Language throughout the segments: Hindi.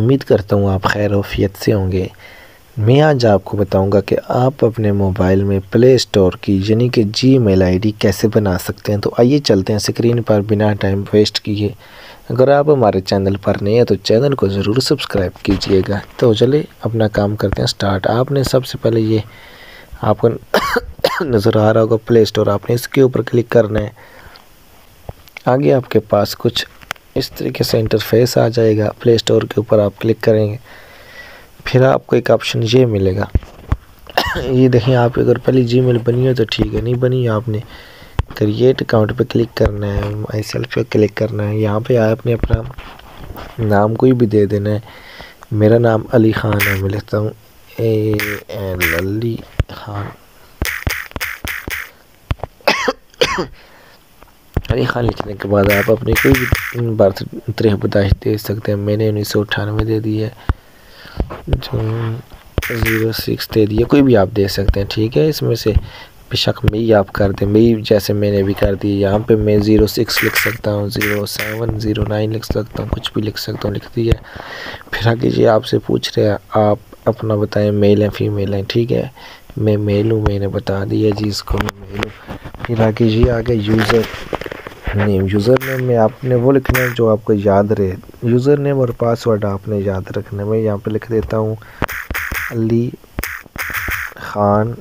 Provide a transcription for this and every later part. उम्मीद करता हूँ आप खैर वफियत से होंगे। मैं आज आपको बताऊंगा कि आप अपने मोबाइल में प्ले स्टोर की यानी कि जीमेल आईडी कैसे बना सकते हैं। तो आइए चलते हैं स्क्रीन पर बिना टाइम वेस्ट किए। अगर आप हमारे चैनल पर नए हैं तो चैनल को ज़रूर सब्सक्राइब कीजिएगा। तो चले अपना काम करते हैं स्टार्ट। आपने सबसे पहले ये आपको नज़र आ रहा होगा प्ले स्टोर, आपने इसके ऊपर क्लिक करना है। आगे आपके पास कुछ इस तरीके से इंटरफेस आ जाएगा। प्ले स्टोर के ऊपर आप क्लिक करेंगे, फिर आपको एक ऑप्शन ये मिलेगा। ये देखें, आप अगर पहले जीमेल बनी हो तो ठीक है, नहीं बनी आपने क्रिएट अकाउंट पे क्लिक करना है, माई सेल्फ पे क्लिक करना है। यहाँ पे आपने अपना नाम कोई भी दे देना है। मेरा नाम अली ख़ान है, मैं लिखता हूँ अली ख़ान। अली ख़ान लिखने के बाद आप अपनी कोई भी बर्थ तारीख पैदाइश दे सकते हैं। मैंने 1998 दे दी है, 06 दे दिया, कोई भी आप दे सकते हैं, ठीक है। इसमें से बेशक मई आप कर दें, मई जैसे मैंने भी कर दी। यहाँ पे मैं 06 लिख सकता हूँ, 07 09 लिख सकता हूँ, कुछ भी लिख सकता हूँ, लिख दिया। फिर आगे जी आपसे पूछ रहे हैं आप अपना बताएं मेल हैं फीमेल हैं, ठीक है। मैं मेल हूँ, मैंने बता दिया जी इसको मैं मेल हूँ। फिर आगे जी आगे यूज़र नेम, यूज़र नेम में आपने वो लिखना है जो आपको याद रहे। यूज़र नेम और पासवर्ड आपने याद रखना है। मैं यहाँ पे लिख देता हूँ अली ख़ान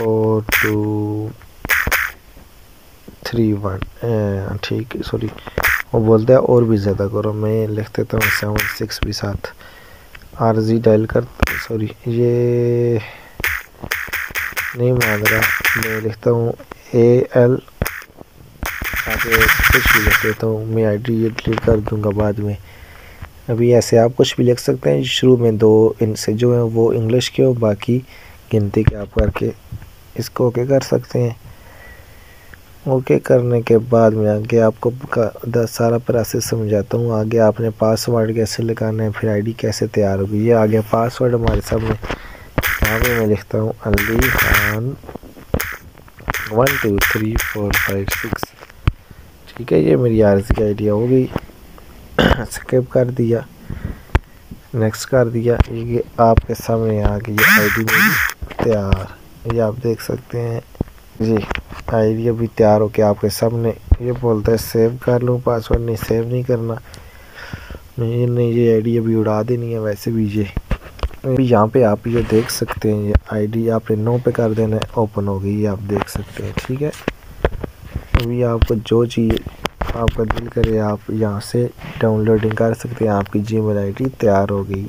4231, ठीक है, सॉरी वो बोलता है और भी ज़्यादा करो, मैं लिख देता हूँ 76 भी साथ। आरजी डायल कर, सॉरी ये नहीं मान रहा, मैं लिखता हूँ AL, आगे कुछ भी लिख देता हूँ। मैं आईडी ये डिलीट कर दूंगा बाद में। अभी ऐसे आप कुछ भी लिख सकते हैं। शुरू में दो इनसे जो है वो इंग्लिश के हो, बाकी गिनती के आप करके इसको ओके कर सकते हैं। ओके करने के बाद में आगे आपको सारा प्रोसेस समझाता हूँ। आगे आपने पासवर्ड कैसे लगाना है, फिर आईडी कैसे तैयार होगी। ये आगे पासवर्ड हमारे सामने, यहाँ पर मैं लिखता हूँ अली ख़ान 123456, ठीक है। ये मेरी आरजी आईडी हो गई। स्किप कर दिया, नेक्स्ट कर दिया। ये आपके सामने आ गई आईडी मेरी तैयार, ये आप देख सकते हैं जी। आईडी अभी तैयार होके आपके सामने, ये बोलता है सेव कर लूँ पासवर्ड, नहीं सेव नहीं करना, नहीं ये आईडी अभी उड़ा देनी है। वैसे भी ये यहाँ पे आप ये देख सकते हैं, ये आईडी आपने 9 पे कर देना है, ओपन हो गई, ये आप देख सकते हैं, ठीक है। अभी आपको जो चाहिए आपका दिल करे आप यहाँ से डाउनलोडिंग कर सकते हैं। आपकी जीमेल आईडी तैयार हो गई।